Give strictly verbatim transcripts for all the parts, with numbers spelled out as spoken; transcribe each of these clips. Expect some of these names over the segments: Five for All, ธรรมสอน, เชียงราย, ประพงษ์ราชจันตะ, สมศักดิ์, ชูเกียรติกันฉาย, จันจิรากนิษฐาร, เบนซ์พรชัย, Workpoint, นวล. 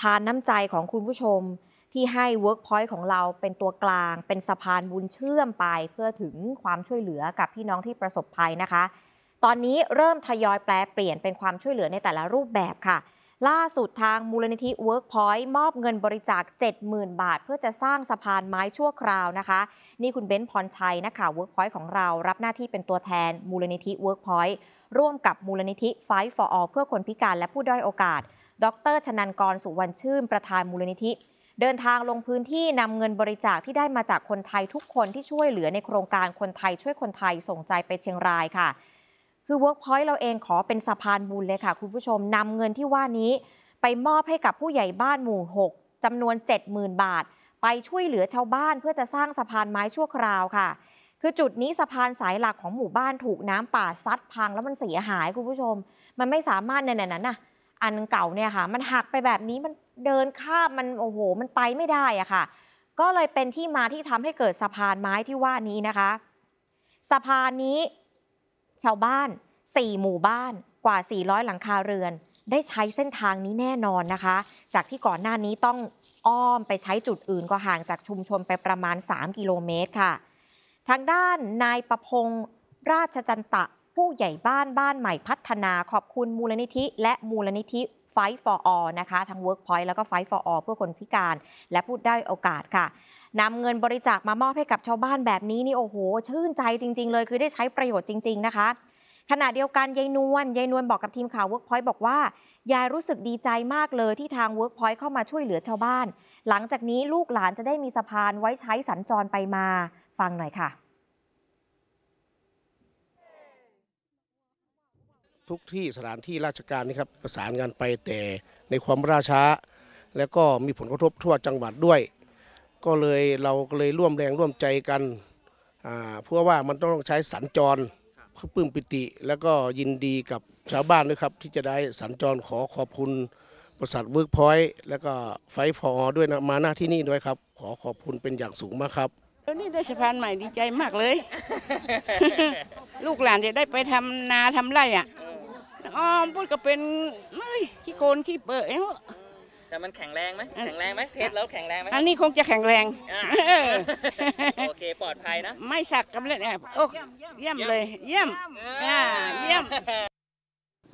ทานน้ำใจของคุณผู้ชมที่ให้ Workpoint ของเราเป็นตัวกลางเป็นสะพานบุญเชื่อมไปเพื่อถึงความช่วยเหลือกับพี่น้องที่ประสบภัยนะคะตอนนี้เริ่มทยอยแปลเปลี่ยนเป็นความช่วยเหลือในแต่ละรูปแบบค่ะล่าสุดทางมูลนิธิ Workpoint มอบเงินบริจาค เจ็ดหมื่น บาทเพื่อจะสร้างสะพานไม้ชั่วคราวนะคะนี่คุณเบนซ์พรชัยนะคะ Workpoint ของเรารับหน้าที่เป็นตัวแทนมูลนิธิ Workpoint ร่วมกับมูลนิธิ Five for All เพื่อคนพิการและผู้ด้อยโอกาสดร.ชนันกร สุวรรณชื่นประธานมูลนิธิเดินทางลงพื้นที่นำเงินบริจาคที่ได้มาจากคนไทยทุกคนที่ช่วยเหลือในโครงการคนไทยช่วยคนไทยส่งใจไปเชียงรายค่ะคือ Workpoint เราเองขอเป็นสะพานบุญเลยค่ะคุณผู้ชมนำเงินที่ว่านี้ไปมอบให้กับผู้ใหญ่บ้านหมู่หกจำนวน เจ็ดหมื่น บาทไปช่วยเหลือชาวบ้านเพื่อจะสร้างสะพานไม้ชั่วคราวค่ะคือจุดนี้สะพานสายหลักของหมู่บ้านถูกน้ำป่าซัดพังแล้วมันเสียหายคุณผู้ชมมันไม่สามารถในนั้นน่ะอันเก่าเนี่ยค่ะมันหักไปแบบนี้มันเดินข้ามมันโอ้โหมันไปไม่ได้อะค่ะก็เลยเป็นที่มาที่ทำให้เกิดสะพานไม้ที่ว่านี้นะคะสะพานนี้ชาวบ้านสี่หมู่บ้านกว่าสี่ร้อยหลังคาเรือนได้ใช้เส้นทางนี้แน่นอนนะคะจากที่ก่อนหน้านี้ต้องอ้อมไปใช้จุดอื่นก็ห่างจากชุมชนไปประมาณสามกิโลเมตรค่ะทางด้านนายประพงษ์ราชจันตะผู้ใหญ่บ้านบ้านใหม่พัฒนาขอบคุณมูลนิธิและมูลนิธิFive for All นะคะทั้ง Workpoint แล้วก็ Five for All เพื่อคนพิการและผู้ด้อยโอกาสค่ะนำเงินบริจาคมามอบให้กับชาวบ้านแบบนี้นี่โอ้โหชื่นใจจริงๆเลยคือได้ใช้ประโยชน์จริงๆนะคะขณะเดียวกันยายนวลยายนวลบอกกับทีมข่าว Workpoint บอกว่ายายรู้สึกดีใจมากเลยที่ทาง Workpoint เข้ามาช่วยเหลือชาวบ้านหลังจากนี้ลูกหลานจะได้มีสะพานไว้ใช้สัญจรไปมาฟังหน่อยค่ะทุกที่สถานที่ราชการนี่ครับประสานงานไปแต่ในความล่าช้าแล้วก็มีผลกระทบทั่วจังหวัดด้วยก็เลยเราก็เลยร่วมแรงร่วมใจกันเพื่อว่ามันต้องใช้สัญจรปลื้มปิติแล้วก็ยินดีกับชาวบ้านด้วยครับที่จะได้สัญจรขอขอบคุณบริษัท Workpoint แล้วก็ไฟฟอด้วยนะมาหน้าที่นี่ด้วยครับขอขอบคุณเป็นอย่างสูงมากครับแล้วนี่ได้สะพานใหม่ดีใจมากเลย ลูกหลานจะได้ไปทำนาทำไรอ่ะอ๋อพูดก็เป็นไม่ขี้โกนขี้เปอะเอ้าแต่มันแข็งแรงไหมแข็งแรงไหมเทสแล้วแข็งแรงไหมอันนี้คงจะแข็งแรงโอเคปลอดภัยนะไม่สักกำเล่นแอบโอ้เยี่ยมเลยเยี่ยมเยี่ยม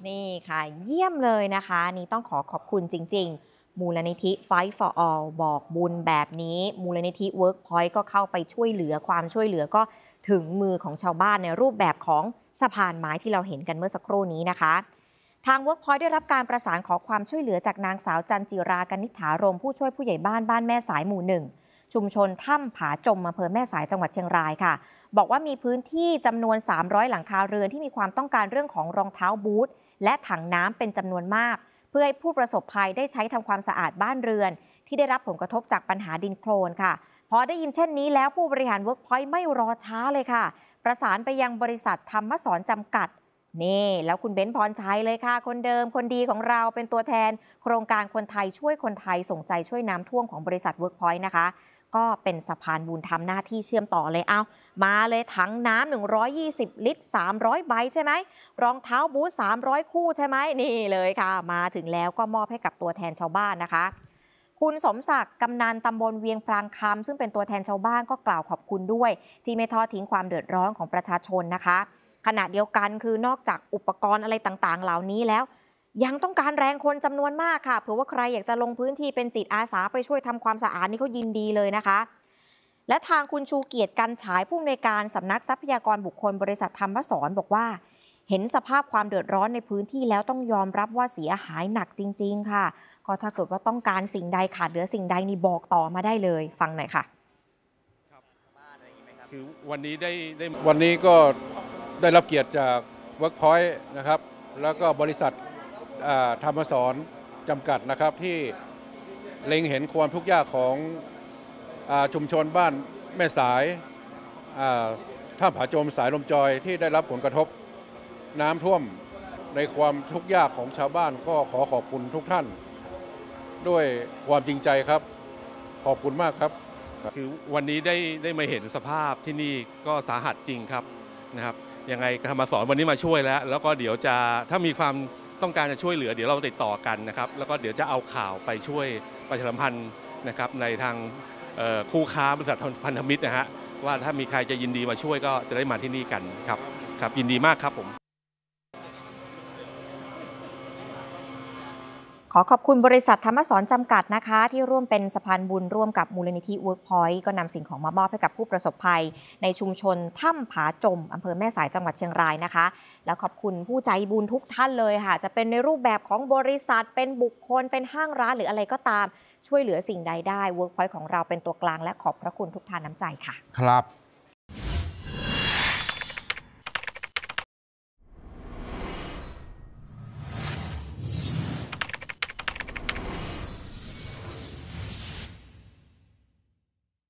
นี่ค่ะเยี่ยมเลยนะคะนี่ต้องขอขอบคุณจริงๆมูลนิธิ Five for All บอกบุญแบบนี้มูลนิธิ Workpoint ก็เข้าไปช่วยเหลือความช่วยเหลือก็ถึงมือของชาวบ้านในรูปแบบของสะพานไม้ที่เราเห็นกันเมื่อสักครู่นี้นะคะทาง Workpoint ได้รับการประสานขอความช่วยเหลือจากนางสาวจันจิรากนิษฐารมผู้ช่วยผู้ใหญ่บ้านบ้านแม่สายหมู่หนึ่งชุมชนถ้ำผาจมอำเภอแม่สายจังหวัดเชียงรายค่ะบอกว่ามีพื้นที่จำนวนสามร้อยหลังคาเรือนที่มีความต้องการเรื่องของรองเท้าบูทและถังน้ำเป็นจำนวนมากเพื่อให้ผู้ประสบภัยได้ใช้ทำความสะอาดบ้านเรือนที่ได้รับผลกระทบจากปัญหาดินโคลนค่ะพอได้ยินเช่นนี้แล้วผู้บริหาร Workpoint ไม่รอช้าเลยค่ะประสานไปยังบริษัทธรรมสอนจำกัดนี่แล้วคุณเบนซ์พรชัยเลยค่ะคนเดิมคนดีของเราเป็นตัวแทนโครงการคนไทยช่วยคนไทยส่งใจช่วยน้ำท่วมของบริษัท Workpoint นะคะก็เป็นสะพานบุญทำหน้าที่เชื่อมต่อเลยเอามาเลยถังน้ำหนึ่งร้อยยี่สิบลิตรสามร้อยใบใช่ไหมรองเท้าบูทสามร้อยคู่ใช่ไหมนี่เลยค่ะมาถึงแล้วก็มอบให้กับตัวแทนชาวบ้านนะคะคุณสมศักดิ์กำนันตำบลเวียงพรางคำซึ่งเป็นตัวแทนชาวบ้านก็กล่าวขอบคุณด้วยที่ไม่ทอดทิ้งความเดือดร้อนของประชาชนนะคะขณะเดียวกันคือนอกจากอุปกรณ์อะไรต่างๆเหล่านี้แล้วยังต้องการแรงคนจำนวนมากค่ะเผื่อว่าใครอยากจะลงพื้นที่เป็นจิตอาสาไปช่วยทำความสะอาดนี่เขายินดีเลยนะคะและทางคุณชูเกียรติกันฉายผู้อำนวยการสำนักทรัพยากรบุคคลบริษัทธรรมสอนบอกว่าเห็นสภาพความเดือดร้อนในพื้นที่แล้วต้องยอมรับว่าเสียหายหนักจริงๆค่ะก็ถ้าเกิดว่าต้องการสิ่งใดขาดเหลือสิ่งใดนี่บอกต่อมาได้เลยฟังหน่อยค่ะคือวันนี้ได้ได้วันนี้ก็ได้รับเกียรติจาก Workpoint นะครับแล้วก็บริษัทธรรมสอนจำกัดนะครับที่เล็งเห็นความทุกข์ยากของชุมชนบ้านแม่สายท่าผาโจมสายลมจอยที่ได้รับผลกระทบน้ำท่วมในความทุกข์ยากของชาวบ้านก็ขอขอบคุณทุกท่านด้วยความจริงใจครับขอบคุณมากครับคือวันนี้ได้ได้มาเห็นสภาพที่นี่ก็สาหัสจริงครับนะครับยังไงธรรมสอนวันนี้มาช่วยแล้วแล้วก็เดี๋ยวจะถ้ามีความ ต้องการจะช่วยเหลือเดี๋ยวเราติดต่อกันนะครับแล้วก็เดี๋ยวจะเอาข่าวไปช่วยประชาสัมพันธ์นะครับในทางคู่ค้าบริษัทพันธมิตรนะฮะว่าถ้ามีใครจะยินดีมาช่วยก็จะได้มาที่นี่กันครับครับยินดีมากครับผมขอขอบคุณบริษัทธรรมสรจำกัดนะคะที่ร่วมเป็นสะพานบุญร่วมกับมูลนิธิ Workpoint ก็นำสิ่งของมามอบให้กับผู้ประสบภัยในชุมชนถ้ำผาจมอำเภอแม่สายจังหวัดเชียงรายนะคะแล้วขอบคุณผู้ใจบุญทุกท่านเลยค่ะจะเป็นในรูปแบบของบริษัทเป็นบุคคลเป็นห้างร้านหรืออะไรก็ตามช่วยเหลือสิ่งใดได้ Workpoint ของเราเป็นตัวกลางและขอบพระคุณทุกทานน้ำใจค่ะครับ